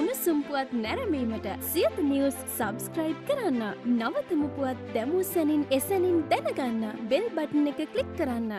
උණුසුම් පුවත් නැරඹීමට සියත නිවුස් subscribe කරන්න. නවතම පුවත් දැමූ සැනින් එසැනින් දැනගන්න bell button එක click කරන්න.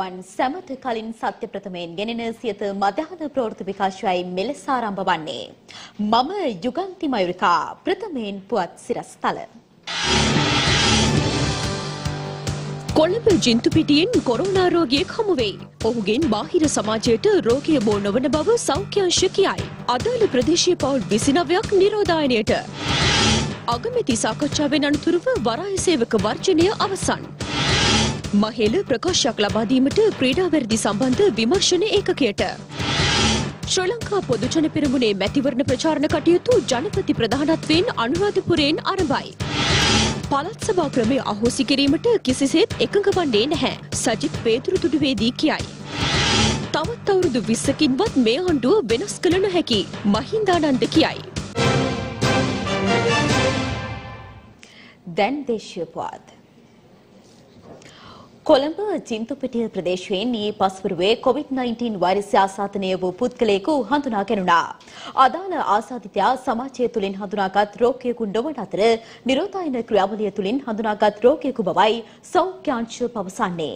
One Samatha Kalin Satya Prathamen, Genina Theatre, Madhana Protha Vikashai, Melisarambavane, Mama Yuganti Mayurika, Prathamen Puat Sirastala Kolapa Jintupitian, Corona Rogi Kamaway, Ogin Bahira Samajeta, Roki Bonavanababa, Saukia Shikiai, Adal Pradeshi Paul Visinavak Nirodinator Agamati Sakachavin and Turuva, Varai Sevaka Varjania Avasan. Mahela Prakashak Labadimata, Kreda Verdi Sambanta, Vimashane Ekaketa Sri Lanka Poduchana Piramune, Mativarna Pracharna Katiutu, Janapati Pradhanatwin, Anuradhapurin, Arabai Palat Sabakrame, Ahosikirimata, Kisset, Ekakabande, Sajit Petru Tudvedi Kiai Tawataur the Visakin, but may on do Benaskalana Heki, Mahinda and the Kiai. Then they ship out. Colombo Jinthupitiya ප්‍රදේශයෙන් ඊයේ පස්වරුවේ COVID-19 වෛරසය ආසාදනය වූ පුද්ගලයෙකු හඳුනා ගැනුණා. අදාළ ආසාදිතයා සමාජය තුලින් හඳුනාගත් රෝගියෙකු නොවන අතර නිරෝධායන ක්‍රියාවලිය තුලින් හඳුනාගත් රෝගියෙකු බවයි සෞඛ්‍ය අංශය පවසන්නේ.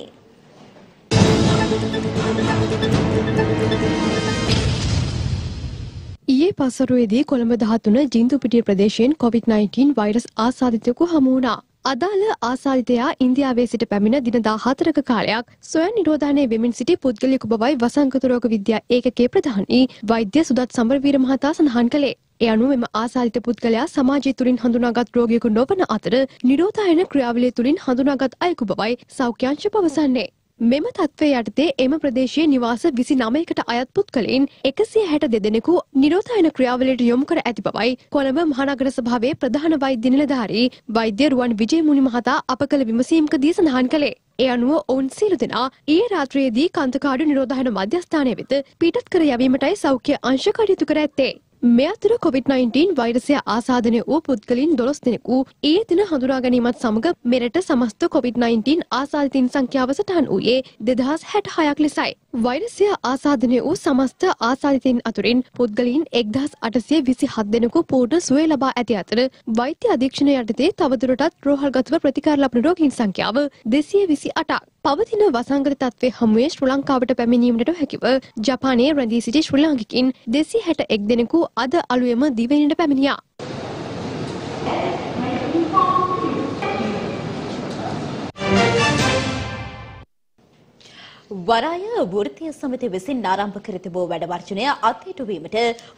ඊයේ පස්වරුවේදී කොළඹ 13 ජින්තුපිටිය ප්‍රදේශයෙන් COVID-19 වෛරස් ආසාදිතයෙකු හමු වුණා. Adala Asaditea, India Vesita Pamina, Dinada Hatraka Karyak, Soya Nirodane, Women City, Pudgalikubai, Vasankaturaka Vidya, Eka Kepradhani, Vaidya Sudat Samar Viramahatas and Hankale. Eanum Asalita Pudgalaya, Samaji Turin Handunagat Rogi Kundovana Athara, Nirota and a Kriavali Turin Handunagat Aikubai, Saukyan Shapavasane. මෙම තත්ත්වයේ යටතේ එම ප්‍රදේශයේ නිවාස 29කට අයත් පුද්ගලයන් 160 දෙනෙකු නිරෝධායන ක්‍රියාවලියට යොමු කර ඇති බවයි කොළඹ මහනගර සභාවේ ප්‍රධාන වෛද්‍ය නිලධාරී වෛද්‍ය රුවන් විජේමුනි මහතා අප කළ විමසීමකදී සඳහන් කළේ. ඒ අනුව ඔවුන් සියලු දෙනා ඊයේ රාත්‍රියේදී කන්දකාඩු නිරෝධායන මධ්‍යස්ථානය වෙත පිටත් කර යැවීමටයි සෞඛ්‍ය අංශ කටයුතු කර ඇත්තේ. මේ අතර COVID-19 වෛරසය ආසාදනය වූ පුද්ගලයන් 12 දෙනෙකු ඊයේ දින හඳුනා ගැනීමත් සමග මෙරට සමස්ත COVID-19 ආසාදිතින් සංඛ්‍යාව සටහන් වූයේ 2066ක් ලෙසයි. වෛරසය ආසාදනය වූ සමස්ත ආසාදිතින් අතුරින් පුද්ගලයන් 1827 දෙනෙකු පූර්ණ සුවය ලබා ඇති අතර වෛද්‍ය අධීක්ෂණය යටතේ තවදුරටත් රෝහල්ගතව ප්‍රතිකාර ලබන රෝගීන් සංඛ්‍යාව 228ක්. පවතින වසංගත තත්ත්වයේ හමුවේ ශ්‍රී ලංකාවට පැමිණීමට හැකිව ජපානයේ රැඳී සිටි ශ්‍රී ලාංකිකයින් 261 දෙනෙකු අද අලුයම දිවයිනට පැමිණියා. වරාය වෘත්තීය සමිතිය විසින් ආරම්භ කර තිබූ වැඩවර්ජනය අත්හිටු වීමට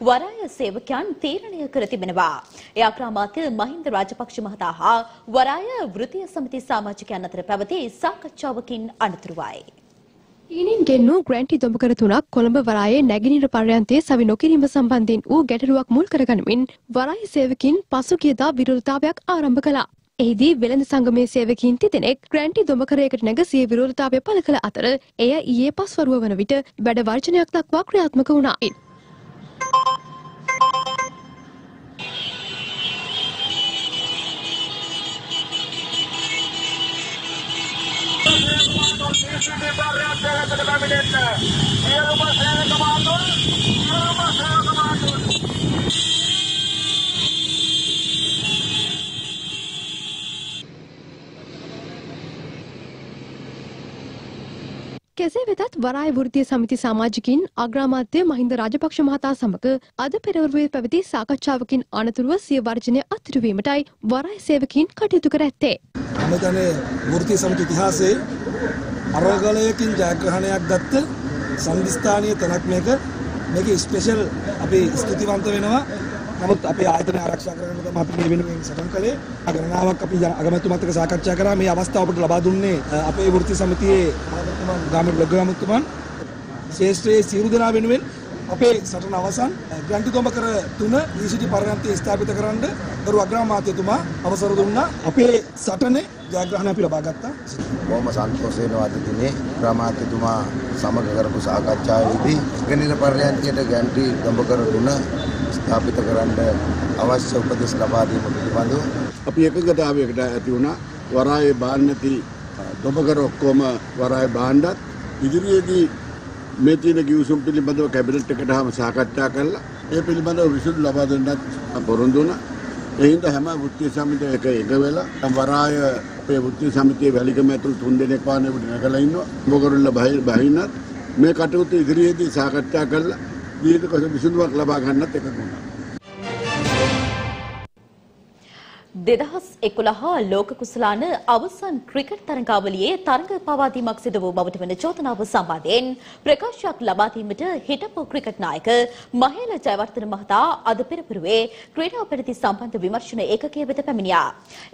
වරාය සේවකයන් තීරණය කර තිබෙනවා. ඒ අක්‍රාමාත්‍ය මහින්ද රාජපක්ෂ මහතා හා වරාය වෘත්තීය සමිති සමාජිකයන් අතර පැවති සාකච්ඡාවකින් අනතුරුවයි. ඊනින්ගෙන්නු ග්‍රැන්ටි දොඹකර තුනක් කොළඹ වරායේ නැගිනිර පර්යන්තයේ සවි නොකිරීම සම්බන්ධයෙන් වූ ගැටලුවක් මුල් කරගනිමින් වරාය සේවකයන් පසුගියදා විරෝධතාවයක් ආරම්භ කළා. එහිදී වෙළඳ සංගමයේ සේවකයන් තිදෙනෙක් ග්‍රැන්ටි දොඹකරයකට නැග සිය විරෝධතාවය පළ කළ අතර එය ඊයේ පස්වරුව වන විට වැඩ වර්ජනයක් දක්වා ක්‍රියාත්මක වුණා. කෙසේ වෙතත් වරාය වෘත්තීය සමිති සමාජිකින් අග්‍රාමාත්‍ය මහින්ද රාජපක්ෂ මහතා සමග අද පෙරවරුවේ පැවති සාකච්ඡාවකින් අනතුරුව සිය වර්ජනය අතුරු වීමටයි වරාය සේවකයන් කටයුතු කර ඇත්තේ. අමතනේ වෘත්තීය සමිති ඉතිහාසයේ අරගලයකින් ජයග්‍රහණයක් ගත්ත සංවිධානීය තනක් මේක ස්පෙෂල් අපි ස්තුතිවන්ත වෙනවා. නමුත් අපේ ආයතන ආරක්ෂා කරගන්න තමයි අපි මේ වෙනුවෙන් සටන් කළේ. ගණනාවක් අපි අගමැතිතුමත් එක්ක සාකච්ඡා කරා. මේ අවස්ථාව අපට ලබා දුන්නේ අපේ වෘත්තීය සමිතියේ ග්‍රාමීය බ්ලොග් ග්‍රාමතුමන් ශේෂ්ත්‍රයේ සියලු දෙනා වෙනුවෙන් අපේ සටන අවසන් ග්‍රන්ථිගොඹකර 3 ඊසිටි පරගන්තය ස්ථාපිත කරන්න ගරු අග්‍රාමාත්‍යතුමා අවසර දුන්නා. අපේ සටනේ ජයග්‍රහණ අපි ලබා ගත්තා. බොහොම සතුටුයි වෙනවා අද දිනේ අග්‍රාමාත්‍යතුමා සමග කරපු සාකච්ඡාවේදී ගණිත පරයන්තියට ග්‍රන්ථිගොඹකර 3 ස්ථාපිත කරන්න අවශ්‍ය උපදෙස් ලබා දීම පිළිබඳව අපි එකගතාවයකට ඇති වුණා. වරායේ බාන්නති ගොඹකර ඔක්කොම වරායේ බාණ්ඩත් ඉදිරියේදී මේ තියෙන කිව්සුම් පිළිබඳව කැබිනට් එකටම සාකච්ඡා කළා. ඒ පිළිබඳව විසඳුම් ලබා දෙන්නත් පොරොන්දු වුණා. ඒ හින්දා හැම වෘත්තීය සමිතියක එක වෙලා වරාය අපේ වෘත්තීය සමිතියේ වැලිකම ඇතුළු 3 දෙනෙක් වානේ උඩ නැගලා ඉන්නවා. ගොඹකරවල බහින්නත් මේ කටයුතු ඉදිරියේදී සාකච්ඡා කළා. දීර්ඝ කස විසඳුමක් ලබා ගන්නත් එකතු වුණා. 2011 ලෝක කුසලාන අවසන් ක්‍රිකට් තරගාවලියේ තරඟ පවත්වීමක් සිදු වූ බවට වන චෝදනාව සම්බන්ධයෙන් ප්‍රකාශයක් ලබා දීමට හිටපු ක්‍රිකට් නායක මහේල ජයවර්ධන මහතා අද පෙරපුරේ ක්‍රීඩා පරිදි සම්බන්ධ විමර්ශන ඒකකයේ වෙත පැමිණියා.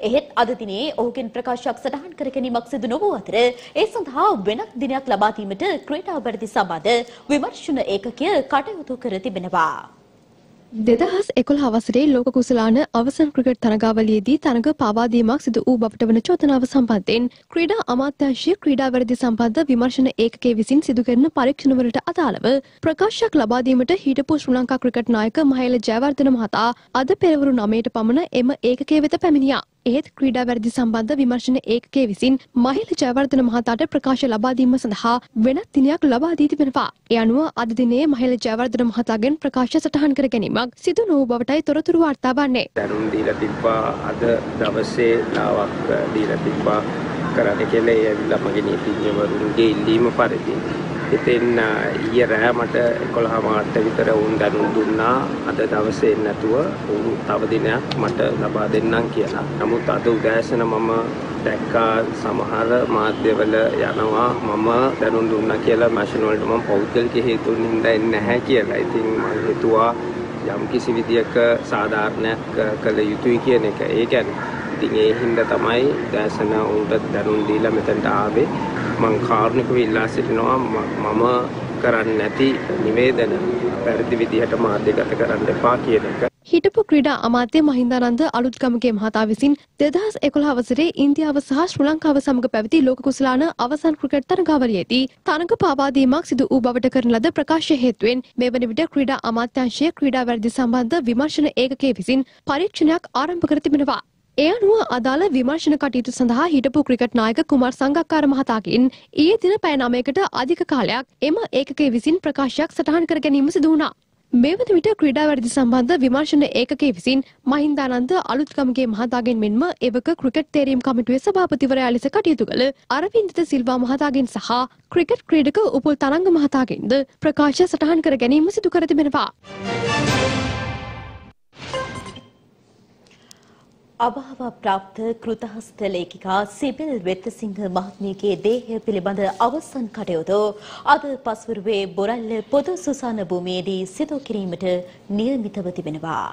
එහෙත් අද දිනේ ඔහුගෙන් ප්‍රකාශයක් සටහන් කර ගැනීමක් සිදු නොවූ අතර ඒ සඳහා වෙනත් දිනයක් ලබා දීමට ක්‍රීඩා පරිදි සම්බන්ධ විමර්ශන ඒකකය කටයුතු කර තිබෙනවා. 2011 වසරේ ලෝක කුසලාන අවසන් ක්‍රිකට් තරගාවලියේදී තරඟ පාවාදීමක් සිදු වූ බවට වන චෝදනාව සම්බන්ධයෙන් ක්‍රීඩා අමාත්‍යාංශය ක්‍රීඩා වැඩිදි සම්බන්ධ විමර්ශන ඒකකයේ විසින් සිදු කරන පරීක්ෂණවලට අදාළව ප්‍රකාශයක් ලබා දීමට හිටපු ශ්‍රී ලංකා ක්‍රිකට් නායක මහේල ජයවර්ධන මහතා අද පෙරවරු 9ට පමණ එම ඒකකයේ වෙත පැමිණියා. එහෙත් ක්‍රීඩා වැඩිදි සම්බන්ධ විමර්ශන ඒකකයේ විසින් මහේල ජයවර්ධන මහතාට ප්‍රකාශ ලබා දීම සඳහා වෙනත් දිනයක් ලබා දී තිබෙනවා. ඒ අනුව අද දිනේ මහේල ජයවර්ධන මහතාගෙන් ප්‍රකාශ සටහන් කර ගැනීම සිදු නොවූ බවටයි තොරතුරු වාර්තා වන්නේ. දැනුම් දීලා තිබ්බා අද දවසේ ලාවක් දීලා තිබ්බා කරන්න කියලා ඒ ළමගේ නීතිඥවරුන්ගේ ඉල්ලීම පරිදි. ඉතින් ඊයේ රෑ මට 11 මාර්ට විතර වුන් දැනුම් දුන්නා අද දවසේ නැතුව උන් තව දිනයක් මට ලබා දෙන්නම් කියලා. නමුත් අද උදෑසන මම දැක්කා සමහර මාධ්‍යවල යනවා මම දැනුම් දුන්නා කියලා මැෂින් වලට මම පෞද්ගලික හේතුන් හින්දා එන්නේ නැහැ කියලා. ඉතින් මම හිතුවා යම් කිසි විදියක සාධාරණයක් කළ යුතුයි කියන එක. ඒ කියන්නේ ඉතින් ඒ හින්දා තමයි දැසන උන්ට දරුන් දීලා මෙතනට ආවේ. මං කාරුණිකව ඉල්ලා සිටිනවා මම කරන්නේ නැති නිවේදන පරිදි විදියට මාධ්‍යගත කරන්න එපා කියන එක. හිටපු ක්‍රීඩා අමාත්‍ය මහින්දානන්ද අලුත්ගමගේ මහතා විසින් 2011 වසරේ ඉන්දියාව සහ ශ්‍රී ලංකාව සමග පැවති ලෝක කුසලාන අවසන් ක්‍රිකට් තරගාවලියේදී තරඟ පාවාදීමක් සිදු වූ බවට කරන ලද ප්‍රකාශය හේතුවෙන් මෙවන විට ක්‍රීඩා අමාත්‍යාංශය ක්‍රීඩා වැඩිදි සම්බන්ධ විමර්ශන ඒකකයේ විසින් පරීක්ෂණයක් ආරම්භ කර තිබෙනවා. ඒ අනුව අදාළ විමර්ශන කටයුතු සඳහා හිටපු ක්‍රිකට් නායක කුමාර් සංගක්කාර මහතාගෙන් ඊයේ දින පැය 9කට අධික කාලයක් එම ඒකකයේ විසින් ප්‍රකාශයක් සටහන් කර ගැනීම සිදු වුණා. මේ වන විට ක්‍රීඩා වැඩිදි සම්බන්ධ විමර්ශන ඒකකයේ විසින් මහින්දානන්ද අලුත්ගමගේ මහතාගෙන් මෙන්ම එවක ක්‍රිකට් තේරීම් කමිටුවේ සභාපතිවරයා ලෙස කටයුතු කළ අරවින්දිත සිල්වා මහතාගෙන් සහ ක්‍රිකට් ක්‍රීඩක උපුල් තරංග මහතාගෙන්ද ප්‍රකාශ සටහන් කර ගැනීම සිදු කර තිබෙනවා. අභාව ප්‍රාප්ත කෘතහස්ත ලේඛිකා සිබිල් වෙත්සිංහ මහත්මියගේ දේහය පිළිබඳ අවසන් කටයුතු අද පස්වරුවේ බොරැල්ල පොදු සුසාන භූමියේදී සිදු කිරීමට නියමිතව තිබෙනවා.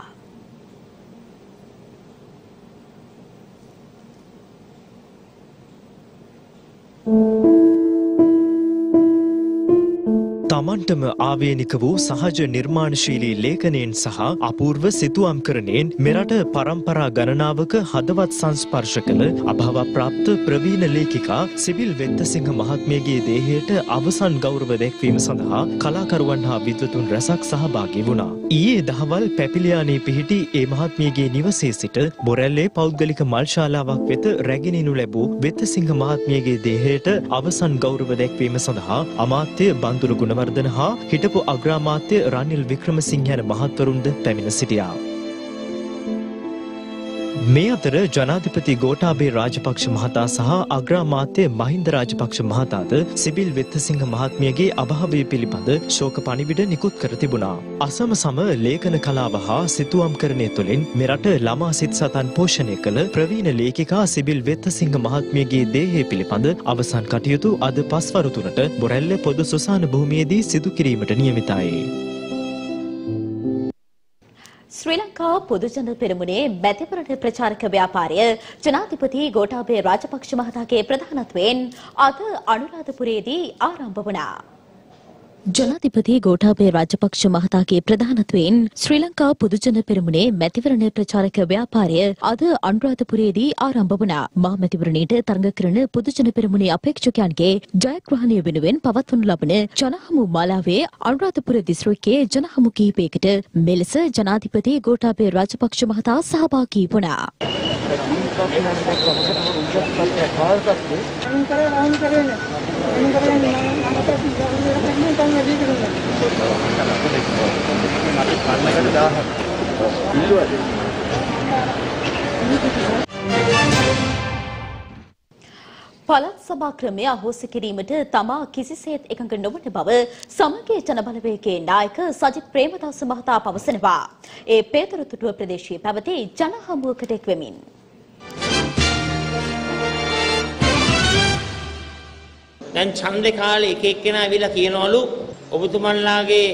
තමන්ටම ආවේනික වූ සහජ නිර්මාණශීලී ලේඛනයෙන් සහ අපූර්ව සිතුවම්කරණයෙන් මෙරට පරම්පරා ගණනාවක හදවත් සංස්පර්ශ කළ අභාවප්‍රාප්ත ප්‍රවීණ ලේඛිකා සිබිල් වෙත්සිංහ මහත්මියගේ දේහයට අවසන් ගෞරව දැක්වීම සඳහා කලාකරුවන් හා විද්වතුන් රැසක් සහභාගී වුණා. ඊයේ දහවල් පැපිලියානේ පිහිටි ඒ මහත්මියගේ නිවසේ සිට බොරැල්ලේ පෞද්ගලික මල්ශාලාවක් වෙත රැගෙනිනු ලැබූ වෙත්සිංහ මහත්මියගේ දේහයට අවසන් ගෞරව දැක්වීම සඳහා අමාත්‍ය බන්දුරු ගුණවර්ධන හා හිටපු අග්‍රාමාත්‍ය රනිල් වික්‍රමසිංහ යන මහත්වරුන්ද පැමිණ සිටියා. මේ අතර ජනාධිපති ගෝඨාභය රාජපක්ෂ මහතා සහ අග්‍රාමාත්‍ය මහින්ද රාජපක්ෂ මහතාද සිබිල් වෙත්සිංහ මහත්මියගේ අභාවය පිළිබඳ ශෝක පණිවිඩ නිකුත් කර තිබුණා. අසමසම ලේඛන කලාව හා සිතුවම්කරණය තුළින් මෙරට ළමා සිත් සතන් පෝෂණය කළ ප්‍රවීණ ලේඛිකා සිබිල් වෙත්සිංහ මහත්මියගේ දේහය පිළිබඳ අවසන් කටයුතු අද පස්වරු 3ට බොරැල්ල පොදු සුසාන භූමියේදී සිදු කිරීමට නියමිතයි. ශ්‍රී ලංකා පොදුජන පෙරමුණේ මැතිවරණ ප්‍රචාරක ව්‍යාපාරය ජනාධිපති ගෝඨාභය රාජපක්ෂ මහතාගේ ප්‍රධානත්වයෙන් අද අනුරාධපුරයේදී ආරම්භ වුණා. ජනාධිපති ගෝඨාභය රාජපක්ෂ මහතාගේ ප්‍රධානත්වයෙන් ශ්‍රී ලංකා පොදුජන පෙරමුණේ මැතිවරණ ප්‍රචාරක ව්‍යාපාරය අද අනුරාධපුරයේදී ආරම්භ වුණා. මහ මැතිවරණයට තරඟ කරන පොදුජන පෙරමුණේ අපේක්ෂකයන්ගේ ජයග්‍රහණය වෙනුවෙන් පවත්වනු ලබන ජනහමු මාලාවේ අනුරාධපුර දිස්ත්‍රික්කයේ ජනහමු කිහිපයකට මෙලෙස ජනාධිපති ගෝඨාභය රාජපක්ෂ මහතා සහභාගී වුණා. පළාත් සභා ක්‍රමය අහෝසි කිරීමට තමා කිසිසේත් එකඟ නොවන බව සමගිය ජනබලවේගයේ නායක සජිත් ප්‍රේමදාස මහතා පවසනවා. ඒ පේතරුතුටුව ප්‍රදේශයේ පැවති ජනහමුවකට එක්වෙමින් දැන් ඡන්දේ කාලේ එක එක්කෙනා ඇවිල්ලා කියනවලු ඔබතුමන්ලාගේ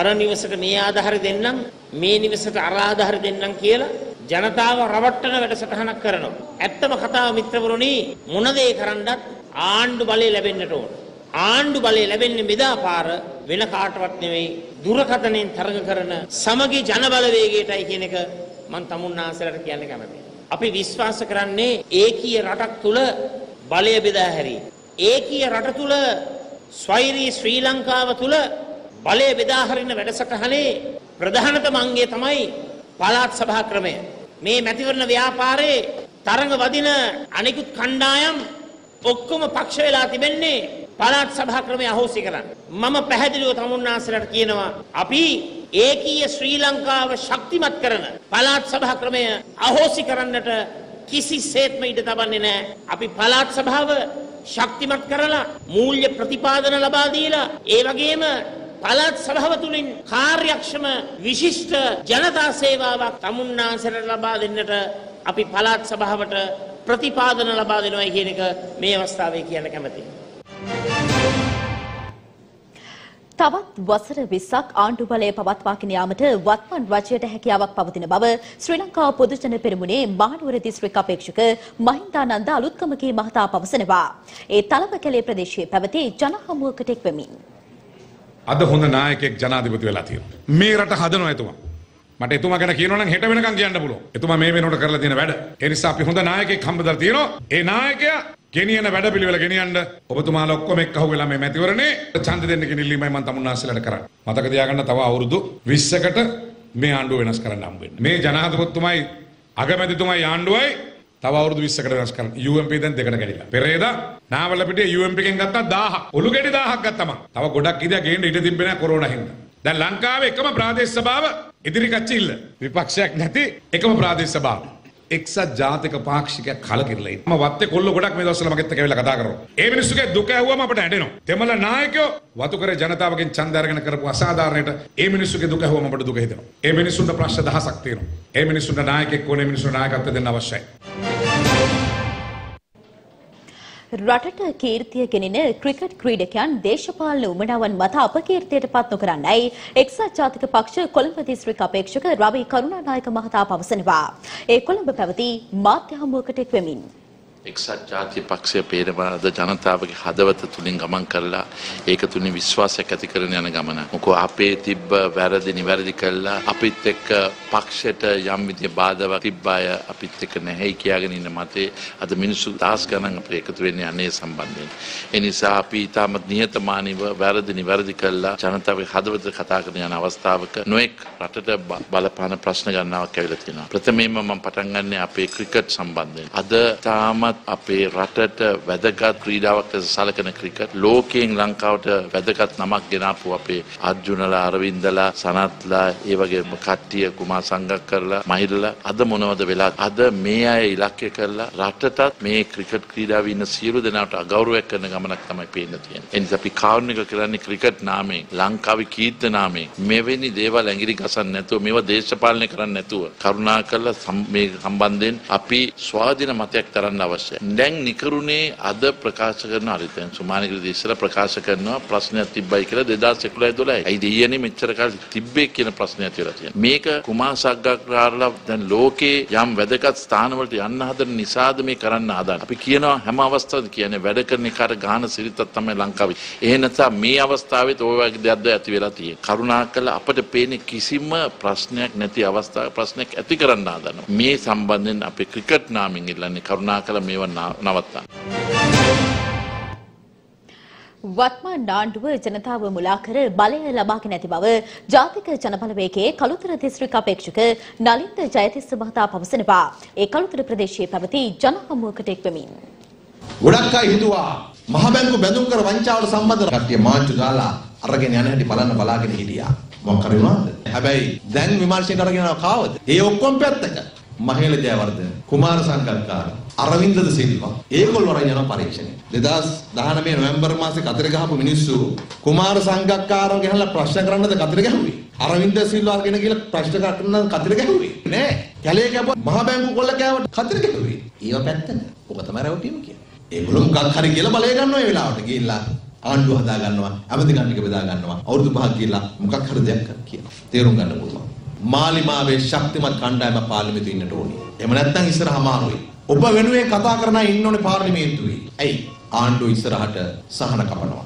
අර නිවසට මේ ආධාර දෙන්නම් මේ නිවසට අර ආධාර දෙන්නම් කියලා ජනතාව රවට්ටන වැඩසටහනක් කරනවා. ඇත්තම කතාව මිත්‍රවරුනි මොන දේ කරන්නත් ආණ්ඩු බලය ලැබෙන්නට ඕන. ආණ්ඩු බලය ලැබෙන්නේ මෙදාපාර වෙන කාටවත් නෙවෙයි දුරකතනෙන් තරඟ කරන සමගි ජනබලවේගයටයි කියන එක මම තමුන්නාසලට කියන්න කැමතියි. අපි විශ්වාස කරන්නේ ඒකීය රටක් තුල බලය බෙදා හැරීම. ඒකීය රට තුල ස්වෛරී ශ්‍රී ලංකාව තුල බලය බෙදා හරින වැඩසටහනේ ප්‍රධානතම අංගය තමයි පළාත් සභා ක්‍රමය. මේ මැතිවරණ ව්‍යාපාරයේ තරඟ වදින අනිකුත් කණ්ඩායම් ඔක්කොම පක්ෂ වෙලා තිබෙන්නේ පළාත් සභා ක්‍රමය අහෝසි කරන්න. මම පැහැදිලිව තමුන්නාසලට කියනවා අපි ඒකීය ශ්‍රී ලංකාව ශක්තිමත් කරන පළාත් සභා ක්‍රමය අහෝසි කරන්නට කිසිසේත්ම ඉඩ තබන්නේ නැහැ. අපි පළාත් සභාව ශක්තිමත් කරලා මූල්‍ය ප්‍රතිපාදන ලබා දීලා ඒ වගේම පළාත් සභාව තුලින් කාර්යක්ෂම විශිෂ්ට ජනතා සේවාවක් තමුන්නාන්සලට ලබා දෙන්නට අපි පළාත් සභාවට ප්‍රතිපාදන ලබා දෙනවා කියන එක මේ අවස්ථාවේ කියන්න කැමතියි. තවත් වසර 20ක් ආණ්ඩු බලය පවත්වාගෙන යාමට වත්මන් රජයට හැකියාවක් පවතින බව ශ්‍රී ලංකා පොදුජන පෙරමුණේ මහනුවර දිස්ත්‍රික් අපේක්ෂක මහින්දානන්ද අලුත්කමගේ මහතා පවසනවා. ඒ තලවකැලේ ප්‍රදේශයේ පැවති ජනහමුවකට එක්වෙමින් අද හොඳ නායකයෙක් ජනාධිපති වෙලා තියෙනවා. මේ රට හදනවා එතුමා. මට එතුමා ගැන කියනවා නම් හෙට වෙනකන් කියන්න පුළුවන්. එතුමා මේ වෙනකොට කරලා තියෙන වැඩ. ඒ නිසා අපි හොඳ නායකයෙක් හම්බදලා තියෙනවා. ඒ නායකයා ගෙනියන වැඩපිළිවෙල ගෙනියන්න ඔබතුමාලා ඔක්කොම එක්කහුව වෙලා මේ මැතිවරණේ ඡන්ද දෙන්න ගෙනිල්ලීමයි මම තමුන්නාන්සලට කරන්නේ. මතක තියාගන්න තව අවුරුදු 20කට මේ ආණ්ඩුව වෙනස් කරන්න හම්බ වෙන්නේ. මේ ජනාධිපතිතුමයි අගමැතිතුමයි ආණ්ඩුවයි තව අවුරුදු 20කට වෙනස් කරන්න. UMP දැන් දෙකට කැඩිලා. පෙරේදා නාවලපිටිය UMP එකෙන් ගත්තා 1000ක්. ඔලු ගෙඩි 1000ක් ගත්තා මම. තව ගොඩක් ඉඳලා ගේන්න ඉඩ තිබ්බේ නැහැ කොරෝනා හින්දා. දැන් ලංකාවේ එකම ප්‍රාදේශ සභාව ඉදිරි කච්චිල්ල. විපක්ෂයක් නැති එකම ප්‍රාදේශ සභාව. එක්සත් ජාතික පාක්ෂිකය කලකිරලා ඉන්න. මම වත්තේ කොල්ල ගොඩක් මේ දවස්වල මගෙත් එක්ක ඇවිල්ලා කතා කරනවා. ඒ මිනිස්සුගේ දුක ඇහුවම අපිට ඇඬෙනවා. දෙමළ නායකයෝ වතුකරේ ජනතාවගෙන් ඡන්ද අරගෙන කරපු අසාධාරණයට ඒ මිනිස්සුගේ දුක ඇහුවම අපිට දුක හිතෙනවා. ඒ මිනිස්සුන්ට ප්‍රශ්න දහසක් තියෙනවා. ඒ මිනිස්සුන්ට නායකයෙක් ඕනේ මිනිස්සුන්ට නායකත්වය දෙන්න අවශ්‍යයි. රටට කීර්තිය ගෙනෙන ක්‍රිකට් ක්‍රීඩකයන් දේශපාලන උමනාවන් මත අපකීර්තියට පත් නොකරන්නයි එක්සත් ජාතික පක්ෂ කොළඹ දිස්ත්‍රික් අපේක්ෂක රවි කරුණානායක මහතා පවසනවා. ඒ කොළඹ පැවති මාධ්‍ය හමුවකට එක්වෙමින් එක්සත් ජාතික පක්ෂයේ පෙරමාද ජනතාවගේ හදවත තුලින් ගමන් කරලා ඒක තුලින් විශ්වාසයක් ඇති කරගෙන යන ගමන. මොකෝ අපේ තිබ්බ වැරදි නිවැරදි කළා අපිත් එක්ක පක්ෂයට යම් විදිහේ බාධාවක් තිබ්බාය අපිත් එක්ක නැහැයි කියාගෙන ඉන්න මතේ අද මිනිස්සු දාස් ගණන් අපිට එකතු වෙන්නේ අනේ සම්බන්ධයෙන්. ඒ නිසා අපි තාම නිහතමානීව වැරදි නිවැරදි කළා ජනතාවගේ හදවත කතා කරන යන අවස්ථාවක නොඑක් රටට බලපාන ප්‍රශ්න ගණනාවක් ඇවිල්ලා තියෙනවා. ප්‍රථමයෙන්ම මම පටන් ගන්නෙ අපේ ක්‍රිකට් සම්බන්ධයෙන්. අද තාම අපේ රටට වැදගත් ක්‍රීඩාවක් ලෙස සැලකෙන ක්‍රිකට් ලෝකයෙන් ලංකාවට වැදගත් නමක් ගෙනාපු අපේ අර්ජුනලා අරවින්දලා සනත්ලා ඒ වගේම කට්ටිය කුමාර සංගක්කරලා මහිරලා අද මොනවද වෙලා අද මේ අය ඉලක්කය කරලා රටටත් මේ ක්‍රිකට් ක්‍රීඩාවේ ඉන්න සියලු දෙනාට අගෞරවයක් කරන ගමනක් තමයි පේන්න තියෙන්නේ. ඒ නිසා අපි කාරුණික කරන්නේ ක්‍රිකට් නාමයෙන් ලංකාවේ කීර්ති නාමයෙන් මෙවැනි දේවල් ඇඟිලි ගසන්න නැතුව මේවා දේශපාලනය කරන්න නැතුව කරුණාකරලා මේ සම්බන්ධයෙන් අපි ස්වාධීන මතයක් දරන්න අවශ්‍යයි. අවශ්‍යයි. දැන් නිකරුණේ අද ප්‍රකාශ කරන අරිතෙන් සුමානගිරි ඉස්සලා ප්‍රකාශ කරනවා ප්‍රශ්නයක් තිබ්බයි කියලා 2011 12යි. අයි දෙයියනේ මෙච්චර කාලෙ තිබ්බේ කියන ප්‍රශ්නයක් තියලා තියෙනවා. මේක කුමාර සග්ගාකාරලා දැන් ලෝකේ යම් වැදගත් ස්ථානවලට යන්න හදන නිසාද මේ කරන්න හදන්නේ. අපි කියනවා හැම අවස්ථාවකදී කියන්නේ වැඩ කරන එකට ගාන සිරිතක් තමයි ලංකාවේ. ඒ නිසා මේ අවස්ථාවෙත් ඔය වගේ දෙයක් දැ ඇති වෙලා තියෙනවා. කරුණාකරලා අපිට පේන කිසිම ප්‍රශ්නයක් නැති අවස්ථාවක ප්‍රශ්නයක් ඇති කරන්න හදනවා. මේ සම්බන්ධයෙන් අපේ ක්‍රිකට් නාමින් ඉල්ලන්නේ කරුණාකරලා මේව නවත්තන්න. වත්මා නාණ්ඩුව ජනතාව මුලා කර බලය ලබාගෙන ඇති බව ජාතික ජනබලවේගයේ කළුතර දිස්ත්‍රික් අපේක්ෂක නලින්ද ජයතිස්ස මහතා පවසනවා. ඒ කළුතර ප්‍රදේශයේ පැවති ජනහමුවකට එක්වමින් ගොඩක් අය හිතුවා මහ බැංකු බැඳුම් කර වංචාවට සම්බන්ධ කට්ටිය මාන්තු දාලා අරගෙන යන හැටි බලන්න බලාගෙන හිටියා. මොකක් කරුණාද? හැබැයි දැන් විමර්ශනයට අරගෙන යනවා කාවද? ඒ ඔක්කොම පැත්තක මහේල ජයවර්ධන, කුමාර සංගක්කාර, අරවින්ද ද සිල්වා ඒගොල්ලෝ වරන් යන පරීක්ෂණය. 2019 නොවැම්බර් මාසේ කතරගහපු මිනිස්සු කුමාර සංගක්කාරව ගෙනලා ප්‍රශ්න කරන්නද කතර ගැහුවේ? අරවින්ද සිල්වා ගෙන කියලා ප්‍රශ්න කරන්නද කතර ගැහුවේ? නෑ. කැලේ ගැබුවා මහ බැංකු කොල්ල කෑවට කතර ගැහුවේ. ඒව පැත්තද? ඔබ තමයි රැවටිම කියන්නේ. ඒගොල්ලෝ මොකක් හරි කියලා බලය ගන්න ඔය වෙලාවට ගිහිල්ලා ආණ්ඩුව හදා ගන්නවා, අමති ගන්න එක බෙදා ගන්නවා. අවුරුදු 5ක් ගිහිල්ලා මොකක් හරි දෙයක් කර කියනවා. තේරුම් ගන්න පුළුවන්. මාලිමාවේ ශක්තිමත් කණ්ඩායම පාර්ලිමේන්තුවේ ඉන්නට ඕනේ. එහෙම නැත්නම් ඉස්සරහ අමාරුයි. ඔබ වෙනුවෙන් කතා කරන අය ඉන්න ඕනේ පාර්ලිමේන්තුවේ. ඇයි? ආණ්ඩුව ඉස්සරහට සහන කපනවා.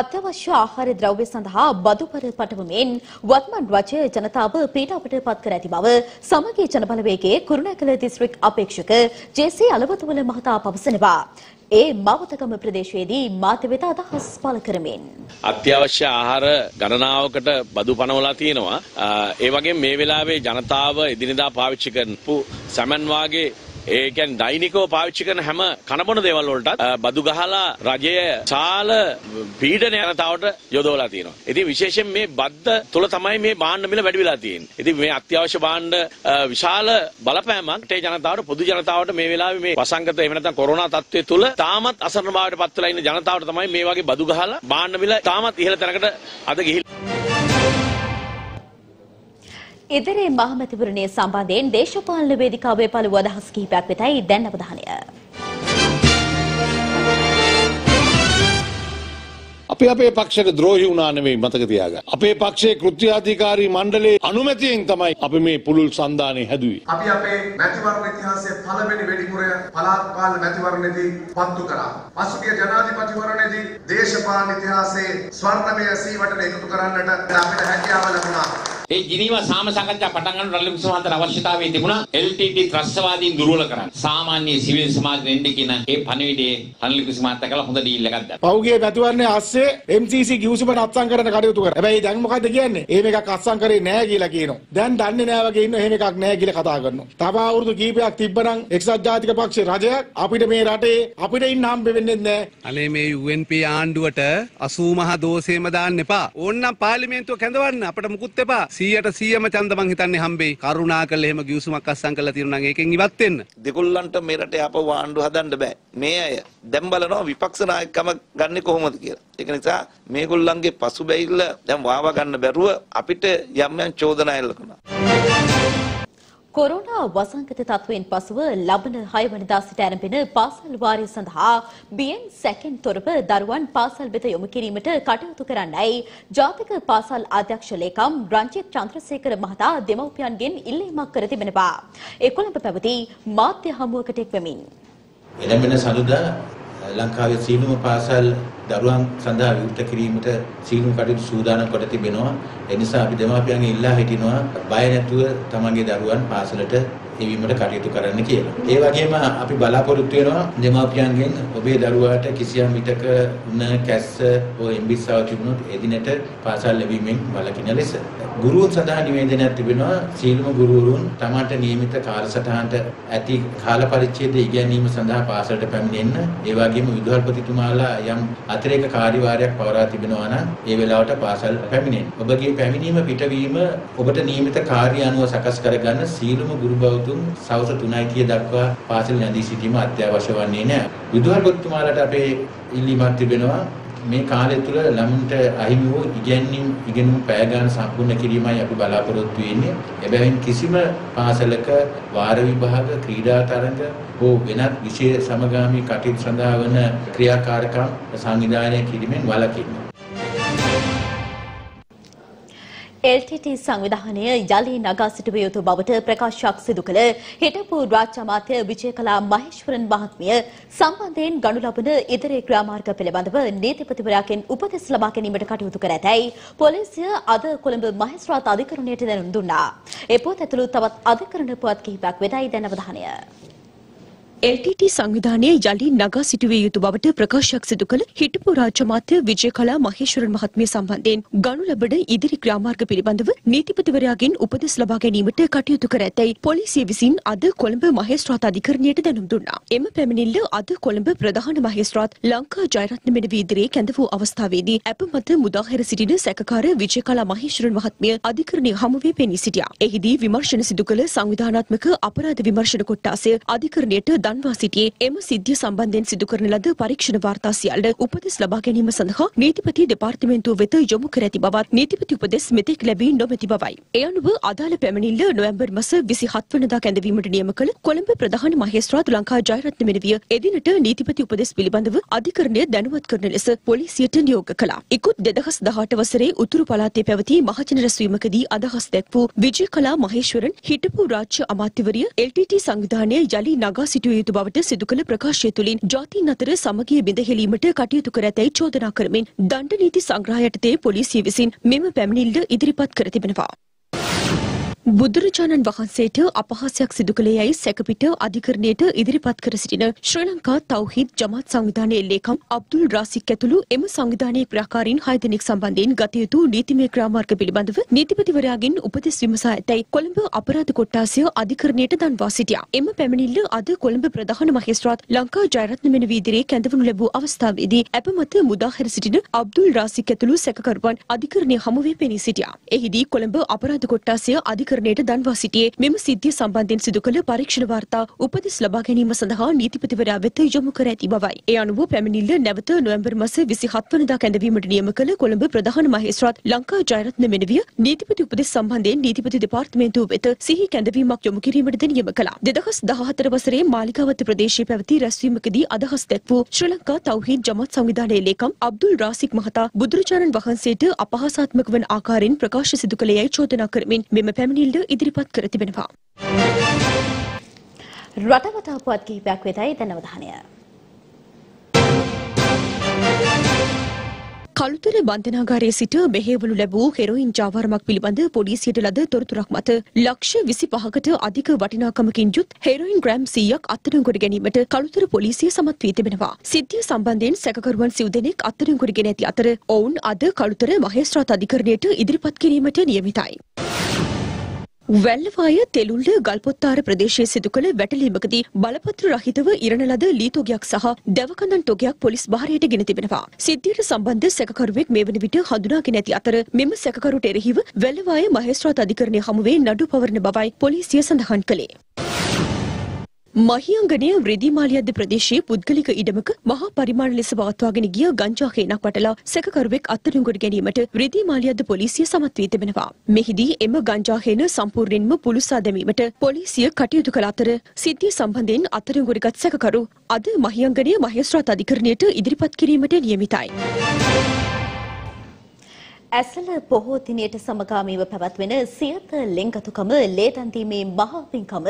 අත්‍යවශ්‍ය ආහාර ද්‍රව්‍ය සඳහා බදුපර පටවමින් වත්මන් රජයේ ජනතාව පීඩාවට පත් කර ඇති බව සමගිය ජනබලවේගයේ කුරුණෑගල දිස්ත්‍රික් අපේක්ෂක ජේ.සී. අලවතුමල මහතා පවසනවා. ඒ මවතකම ප්‍රදේශයේදී මාධ්‍ය වෙත අදහස් පළ කරමින් අත්‍යවශ්‍ය ආහාර ගණනාවකට බදු පනවලා තියෙනවා. ඒ වගේම මේ වෙලාවේ ජනතාව එදිනෙදා පාවිච්චි කරපු සමන් වාගේ ඒ කියන්නේ දෛනිකව පාවිච්චි කරන හැම කනබොන දේවල් වලටත් බදු ගහලා රජය ශාල පීඩන යනතාවට යොදවලා තියෙනවා. ඉතින් විශේෂයෙන් මේ බද්ද තුල තමයි මේ භාණ්ඩ මිල වැඩි වෙලා තියෙන්නේ. ඉතින් මේ අත්‍යවශ්‍ය භාණ්ඩ විශාල බලපෑමක් රටේ ජනතාවට පොදු ජනතාවට මේ වෙලාවේ මේ වසංගත එහෙම නැත්නම් කොරෝනා තත්ත්වය තුල තාමත් අසරණ භාවයට පත් වෙලා ඉන්න ජනතාවට තමයි මේ වගේ බදු ගහලා භාණ්ඩ මිල තාමත් ඉහළ තැනකට අද ගිහිල්ලා. ඉදිරි මහමැතිවරණය සම්බන්ධයෙන් දේශපාලන වේදිකාවේ පළවු අදහස් කිහිපයක් වෙතයි දැන් අවධානය. අපි අපේ පක්ෂයට ද්‍රෝහි වුණා නෙවෙයි මතක තියාගන්න. අපේ පක්ෂයේ කෘත්‍යාධිකාරී මණ්ඩලයේ අනුමැතියෙන් තමයි අපි මේ පුළුල් සන්දානේ හැදුවේ. අපි අපේ මැතිවරණ ඉතිහාසයේ පළවෙනි වෙඩිපුරය පළාත් පාලන මැතිවරණයේදී පත්තු කරා. පසුගිය ජනාධිපතිවරණයේදී දේශපාලන ඉතිහාසයේ ස්වර්ණමය සීවටට එකතු කරන්නට අපිට හැකියාව ලැබුණා. ඒ ජිනීවා සාම සංගතය පටන් ගන්න රළු සමාන්තර අවශ්‍යතාවය තිබුණා LTT ත්‍රස්වාදීන් දුර්වල කරන්න. සාමාන්‍ය සිවිල් සමාජයෙන් එන්නේ කියන ඒ පණිවිඩයේ රළු සමාන්තර කළා හොඳ ඩීල් එකක් දැම්මා. පහුගිය මැතිවරණයේ ASCII MCC කිව්සුමට අත්සන් කරන කටයුතු කරා. හැබැයි දැන් මොකද්ද කියන්නේ? එහෙම එකක් අත්සන් කරේ නැහැ කියලා කියනවා. දැන් දන්නේ නැහැ වගේ ඉන්න එහෙම එකක් නැහැ කියලා කතා කරනවා. තව අවුරුදු කීපයක් තිබ්බනම් එක්සත් ජාතික පක්ෂේ රජයක් අපිට මේ රටේ අපිට ඉන්න හම්බ වෙන්නේ නැහැ. අනේ මේ UNP ආණ්ඩුවට 85 දෝෂේම දාන්න එපා. ඕන්නම් පාර්ලිමේන්තුව කැඳවන්න අපිට මුකුත් එපා. 100%ම ඡන්ද මං හිතන්නේ හම්බෙයි. කරුණාකරලා එහෙම ගිවිසුමක් අස්සම් කරලා තියෙනවා නම් ඒකෙන් ඉවත් වෙන්න. දෙකොල්ලන්ට මේ රටේ ආපහු ආණ්ඩු හදන්න බෑ. මේ අය දැන් බලනවා විපක්ෂ නායකකම ගන්නෙ කොහොමද කියලා. ඒක නිසා මේගොල්ලන්ගේ පසුබැවිල්ල දැන් වාවා ගන්න බැරුව අපිට යම් යම් චෝදනා එල්ල කරනවා. කොරෝනා වසංගත තත්වයෙන් පසුව ලබන 6 වෙනිදා සිට ආරම්භ වෙන පාසල් වාරය සඳහා බියෙන් සැකෙන් තොරව දරුවන් පාසල් වෙත යොමු කිරීමට කටයුතු කරන්නයි ජාතික පාසල් අධ්‍යක්ෂ ලේකම් රංජිත් චන්ද්‍රසේකර මහතා දෙමව්පියන්ගෙන් ඉල්ලීමක් කර තිබෙනවා. කොළඹ පැවති මාධ්‍ය හමුවකට එක්වමින් එළඹෙන සඳුදා ලංකාවේ සීනුව පාසල් දරුවන් සඳහා විවෘත කිරීමට සීනුව කටයුතු සූදානම් කොට තිබෙනවා. ඒ නිසා අපි දෙමාපියන්ගේ ඉල්ලා හිටිනවා බය නැතුව තමන්ගේ දරුවන් පාසලට එවීමට කටයුතු කරන්න කියලා. ඒ වගේම අපි බලාපොරොත්තු වෙනවා දෙමාපියන්ගෙන් ඔබේ දරුවාට කිසියම් විටක උණ කැස්ස හෝ එම්බිස්සාව තිබුණොත් එදිනෙට පාසල් ලැබීමෙන් වළකින ලෙස. ගුරුවරුන් සඳහා නිවේදනයක් තිබෙනවා. සීලම ගුරුවරුන් තමන්ට නියමිත කාලසටහනට ඇති කාල පරිච්ඡේදය ඉගැන්වීම සඳහා පාසලට පැමිණෙන්න. ඒ වගේම විදුහල්පතිතුමාලා යම් අතිරේක කාර්යභාරයක් පවරා තිබෙනවා නම් ඒ වෙලාවට පාසල් පැමිණෙන්න. ඔබගේ පැමිණීම පිටවීම ඔබට නියමිත කාර්ය අනුව සකස් කරගන්න සීලම ගුරුබෞතුන් සවස 3:00 දක්වා පාසල් නැදී සිටීම අත්‍යවශ්‍ය වන්නේ නැහැ. විදුහල්පතිතුමාලට අපේ ඉල්ලීමක් තිබෙනවා මේ කාලය තුල ළමින්ට අහිමි වූ ඉගෙනුම් පැය ගන්න සම්පූර්ණ කිරීමයි අපි බලාපොරොත්තු වෙන්නේ. එබැවින් කිසිම පාසලක වාර විභාග, ක්‍රීඩා තරඟ හෝ වෙනත් විශේෂ සමගාමී කටයුතු සඳහා වන ක්‍රියාකාරකම් සංවිධානය කිරීමෙන් වළකින්න. LTT සංවිධානය යලි නගා සිටුවිය යුතු බවට ප්‍රකාශයක් සිදු කළ හිටපු රාජ්‍ය අමාත්‍ය විජේකලා මහේශ්වරන් මහත්මිය සම්බන්ධයෙන් ගනු ලබන ඉදිරි ක්‍රියාමාර්ග පිළිබඳව නීතිපතිවරයාගෙන් උපදෙස් ලබා ගැනීමට කටයුතු කර ඇතැයි පොලිසිය අද කොළඹ මහේස්ත්‍රාත් අධිකරණයට දැනුම් දුන්නා. ඒ පොත් ඇතුළු තවත් අධිකරණ පුවත් කිහිපයක් වෙතයි දැන් අවධානය. LTT සංවිධානයේ යලි නගා සිටුවිය යුතු බවට ප්‍රකාශයක් සිදු කළ හිටපු රාජ්‍ය අමාත්‍ය විජේකලා මහේශ්වරන් මහත්මිය සම්බන්ධයෙන් ගනු ලබන ඉදිරි ක්‍රියාමාර්ග පිළිබඳව නීතිපතිවරයාගෙන් උපදෙස් ලබා ගැනීමට කටයුතු කර ඇතැයි පොලිසිය විසින් අද කොළඹ මහේස්ත්‍රාත් අධිකරණයට දැනුම් දුන්නා. එම පැමිණිල්ල අද කොළඹ ප්‍රධාන මහේස්ත්‍රාත් ලංකා ජයරත්න මෙඩවි ඉදිරියේ කැඳ වූ අවස්ථාවේදී අපමත මුදාහැර සිටින සැකකාර විජේකලා මහේශ්වරන් මහත්මිය අධිකරණයේ හමු වී පෙනී සිටියා. එහිදී විමර්ශන සිදු කළ සංවිධානාත්මක අපරාධ විමර්ශන කොට්ටාසය අධිකරණයට දන්වා සිටියේ එම සිද්ධිය සම්බන්ධයෙන් සිදු කරන ලද පරීක්ෂණ වාර්තා සියල්ල උපදෙස් ලබා ගැනීම සඳහා නීතිපති දෙපාර්තමේන්තුව වෙත යොමු කර ඇති බවත් නීතිපති උපදෙස් මෙතෙක් ලැබී නොමැති බවයි. ඒ අනුව අදාළ පැමිණිල්ල නොවැම්බර් මාස 27 වනදා කැඳවීමට නියම කළ කොළඹ ප්‍රධාන මහේස්ත්‍රාත් ලංකා ජයරත්න මෙඩවිය එදිනට නීතිපති උපදෙස් පිළිබඳව අධිකරණය දැනුවත් කරන ලෙස පොලිසියට නියෝග කළා. ඉක්ුත් 2018 වසරේ උතුරු පළාතේ පැවති මහජන රැස්වීමකදී අදහස් දැක්වූ විජේකලා මහේශ්වරන් හිටපු රාජ්‍ය අමාත්‍යවරිය LTT සංවිධානයේ යලි නගා සිටුවිය යුතු බවට සිදු කළ ප්‍රකාශය තුළින් ජාතීන් අතර සමගිය බෙදහෙලීමට කටයුතු කර ඇතැයි චෝදනා කරමින් දණ්ඩ නීති සංග්‍රහය යටතේ පොලිසිය විසින් මෙම පැමිණිල්ල ඉදිරිපත් කර තිබෙනවා. බුදුරජාණන් වහන්සේට අපහාසයක් සිදු කළේ යයි සැකපිට අධිකරණයට ඉදිරිපත් කර සිටින ශ්‍රී ලංකා තව්හීද් ජමාත් සංවිධානයේ ලේකම් අබ්දුල් රාසික් ඇතුළු එම සංවිධානයේ ක්‍රියාකාරීන් 6 දෙනෙක් සම්බන්ධයෙන් ගත යුතු නීතිමය ක්‍රියාමාර්ග පිළිබඳව නීතිපතිවරයාගෙන් උපදෙස් විමසා ඇතැයි කොළඹ අපරාධ කොට්ටාසය අධිකරණයට දන්වා සිටියා. එම පැමිණිල්ල අද කොළඹ ප්‍රධාන මහේස්ත්‍රාත් ලංකා ජයරත්න මෙඩවි ඉදිරියේ කැඳවනු ලැබූ අවස්ථාවේදී අපමත මුදාහැර සිටින අබ්දුල් රාසික් ඇතුළු සැකකරුවන් අධිකරණයේ හමු වී පෙනී සිටියා. එහිදී කොළඹ අපරාධ කොට්ටාසය අධිකරණය දන්වා සිටියේ මෙම සිද්ධිය සම්බන්ධයෙන් සිදු කළ පරීක්ෂණ වාර්තා උපදෙස් ලබා ගැනීම සඳහා නීතිපතිවරයා වෙත යොමු කර ඇති බවයි. ඒ අනුව පැමිණිල්ල නැවත නොවැම්බර් මාස 27 වනදා කැඳවීමට නියම කළ කොළඹ ප්‍රධාන මහේස්ත්‍රාත් ලංකා ජයරත්න මෙඩවිය නීතිපති උපදෙස් සම්බන්ධයෙන් නීතිපති දෙපාර්තමේන්තුව වෙත සිහි කැඳවීමක් යොමු කිරීමටද නියම කළා. 2014 වසරේ මාලිකාවත්ත ප්‍රදේශයේ පැවති රැස්වීමකදී අදහස් දැක්වූ ශ්‍රී ලංකා තව්හීද් ජමාත් සංවිධානයේ ලේකම් අබ්දුල් රාසික් මහතා බුදුරජාණන් වහන්සේට අපහාසාත්මක වන ආකාරයෙන් ප්‍රකාශ සිදු කළේ යයි චෝදනා කරමින් මෙම පැමිණිල්ල ඉදිරිපත් කර තිබෙනවා. රටවටා පුවත් කිහිපයක් වෙතයි දැන් අවධානය. කළුතර බන්ධනාගාරයේ සිට මෙහෙවනු ලැබූ හෙරොයින් ජාවාරමක් පිළිබඳ පොලිසියට ලද තොරතුරක් මත ලක්ෂ 25කට අධික වටිනාකමකින් යුත් හෙරොයින් ග්‍රෑම් 100ක් අත්අඩංගුවට ගැනීමට කළුතර පොලිසිය සමත් වී තිබෙනවා. සිද්ධිය සම්බන්ධයෙන් සැකකරුවන් සිව් දෙනෙක් අත්අඩංගුවට ගෙන ඇති අතර ඔවුන් අද කළුතර මහේස්ත්‍රාත් අධිකරණයට ඉදිරිපත් කිරීමට නියමිතයි. වැල්ලවාය තෙළුල්ල ගල්පොත්තාර ප්‍රදේශයේ සිදු කළ වැටලීමකදී බලපත්‍ර රහිතව ඉරණ ලද ලී තොගයක් සහ දැවකඳන් තොගයක් පොලිස් භාරයට ගෙන තිබෙනවා. සිද්ධියට සම්බන්ධ සැකකරුවෙක් මේ වන විට හඳුනාගෙන ඇති අතර මෙම සැකකරුට එරෙහිව වැල්ලවාය මහේස්ත්‍රාත් අධිකරණයේ හමුවේ නඩු පවරන බවයි පොලිසිය සඳහන් කළේ. මහියංගනය වෘදිමාලියද්ද ප්‍රදේශයේ පුද්ගලික ඉඩමක මහා පරිමාණ ලෙස වාත්වාගෙන ගිය ගංජා හේනක් වටලා සැකකරුවෙක් අත්අඩංගුවට ගැනීමට වෘදිමාලියද්ද පොලිසිය සමත් වී තිබෙනවා. මෙහිදී එම ගංජා හේන සම්පූර්ණයෙන්ම පුළුසා දැමීමට පොලිසිය කටයුතු කළ අතර සිද්ධිය සම්බන්ධයෙන් අත්අඩංගුවටගත් සැකකරු අද මහියංගනය මහේස්ත්‍රාත් අධිකරණයට ඉදිරිපත් කිරීමට නියමිතයි. ඇසළ පොහෝ දිනයට සමගාමීව පැවැත්වෙන සියත ලෙන්ගතුකම ලේදන්දීමේ මහා පින්කම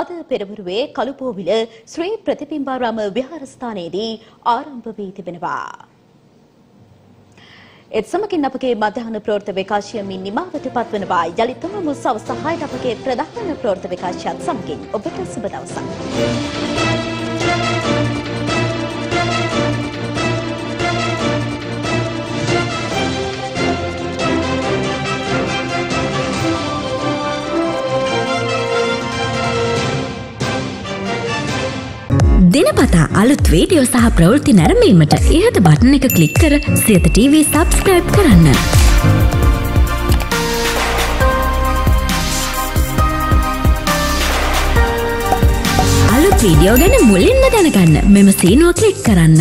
අද පෙරවරුවේ කළුපෝවිල ශ්‍රී ප්‍රතිපිම්බාරාම විහාරස්ථානයේදී ආරම්භ වී තිබෙනවා. ඒත් සමගින් අපගේ මධ්‍යහන ප්‍රවෘත්ති විකාශයමින් නිමාවට පත්වනවා. යලිත් මුස් අවස 6ට අපගේ ප්‍රධාන ප්‍රවෘත්ති විකාශයත් සමගින් ඔබට සුබ දවසක්. දිනපතා අලුත් වීඩියෝ සහ ප්‍රවෘත්ති නැරඹීමට ඉහත බටන් එක ක්ලික් කර සියත TV subscribe කරන්න. අලුත් වීඩියෝ ගැන මුලින්ම දැනගන්න මෙම සීනුව ක්ලික් කරන්න.